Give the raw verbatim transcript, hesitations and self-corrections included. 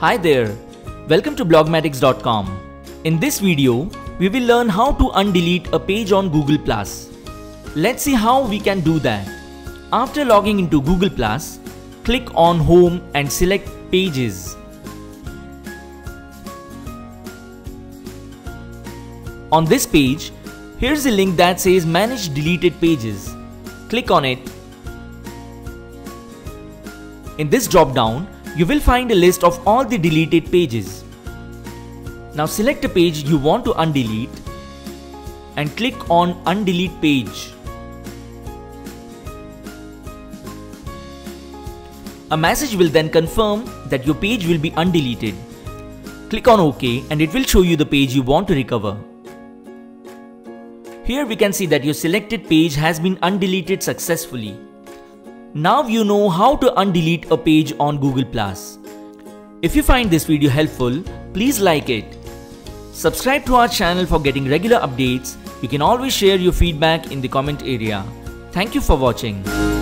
Hi there, welcome to Blogmatics dot com. In this video, we will learn how to undelete a page on Google plus. Let's see how we can do that. After logging into Google plus, click on Home and select Pages. On this page, here's a link that says Manage Deleted Pages. Click on it. In this drop-down, you will find a list of all the deleted pages. Now select a page you want to undelete and click on Undelete Page. A message will then confirm that your page will be undeleted. Click on OK and it will show you the page you want to recover. Here we can see that your selected page has been undeleted successfully. Now you know how to undelete a page on Google plus. If you find this video helpful, please like it. Subscribe to our channel for getting regular updates. You can always share your feedback in the comment area. Thank you for watching.